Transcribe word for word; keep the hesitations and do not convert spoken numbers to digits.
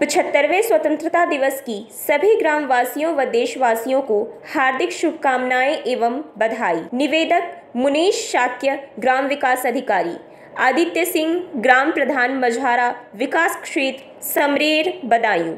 पचहत्तरवें स्वतंत्रता दिवस की सभी ग्रामवासियों व देशवासियों को हार्दिक शुभकामनाएं एवं बधाई। निवेदक मुनीश शाक्य, ग्राम विकास अधिकारी। आदित्य सिंह, ग्राम प्रधान मझारा, विकास क्षेत्र समरेर बदायूँ।